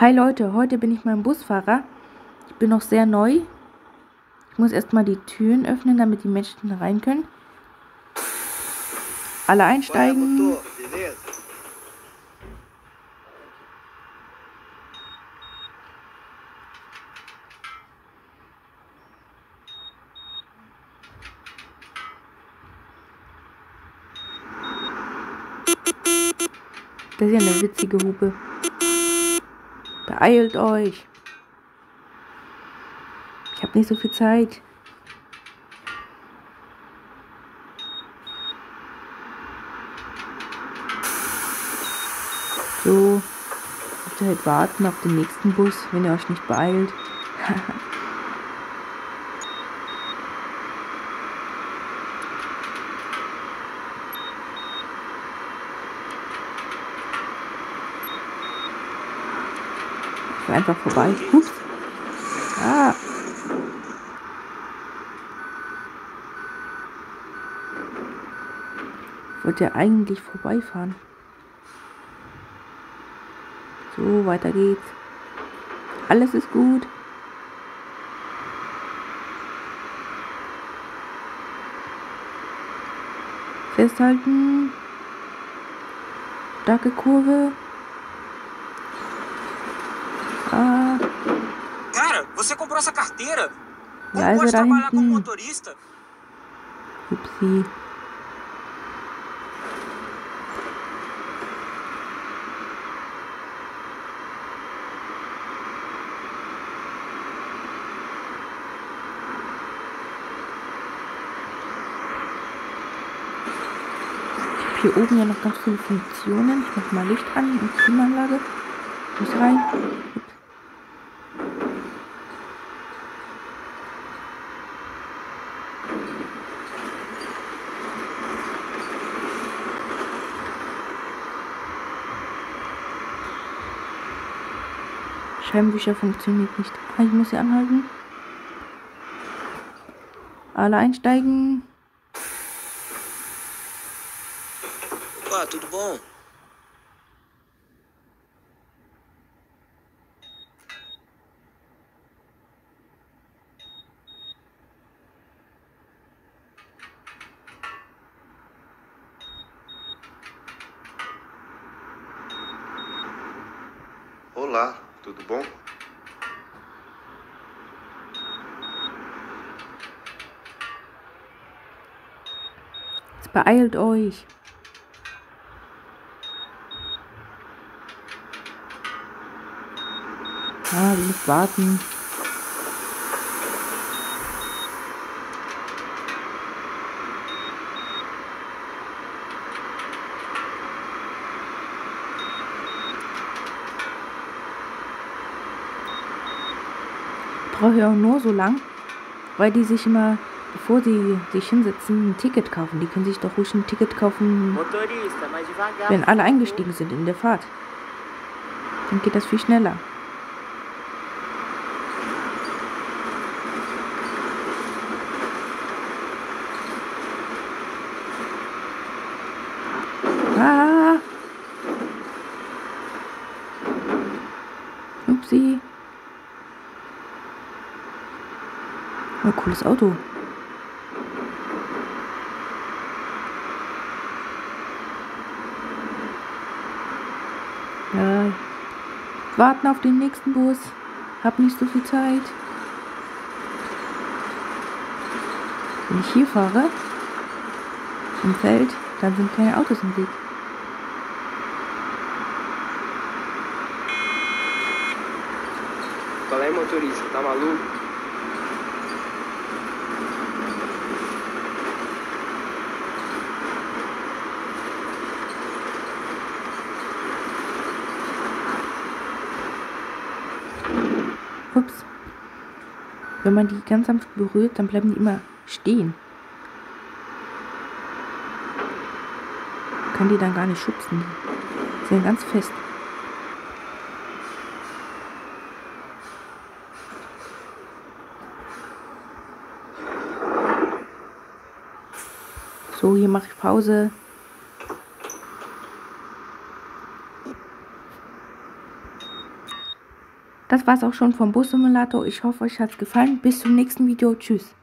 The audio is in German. Hi Leute, heute bin ich mein Busfahrer. Ich bin noch sehr neu. Ich muss erstmal die Türen öffnen, damit die Menschen rein können. Alle einsteigen. Das ist ja eine witzige Hupe. Beeilt euch. Ich habe nicht so viel Zeit. So, müsst ihr halt warten auf den nächsten Bus, wenn ihr euch nicht beeilt. Einfach vorbei. Ups. Ah. Ich wollte ja eigentlich vorbeifahren. So, weiter geht's. Alles ist gut. Festhalten. Starke Kurve. Cara, você comprou essa carteira? Como pode trabalhar como motorista? Upsi. Ich habe hier oben ja noch ganz viele Funktionen. Ich mache mal Licht an und Klimaanlage. Ich muss rein. Scheibenwischer funktioniert nicht. Ich muss sie anhalten. Alle einsteigen. Ah, tudo bom. Olá. Tudo bom? Jetzt beeilt euch. Ah, wir müssen warten. Ich brauche ja auch nur so lang, weil die sich immer, bevor sie sich hinsetzen, ein Ticket kaufen. Die können sich doch ruhig ein Ticket kaufen, wenn alle eingestiegen sind in der Fahrt. Dann geht das viel schneller. Ah! Upsi. Oh, cooles Auto. Ja. Warten auf den nächsten Bus. Hab nicht so viel Zeit. Wenn ich hier fahre, im Feld, dann sind keine Autos im Weg. Fala aí, motorista, tá maluco? Ups. Wenn man die ganz sanft berührt, dann bleiben die immer stehen. Kann die dann gar nicht schubsen. Die sind ganz fest. So, hier mache ich Pause. Das war's auch schon vom Bus Simulator. Ich hoffe, euch hat's gefallen. Bis zum nächsten Video. Tschüss.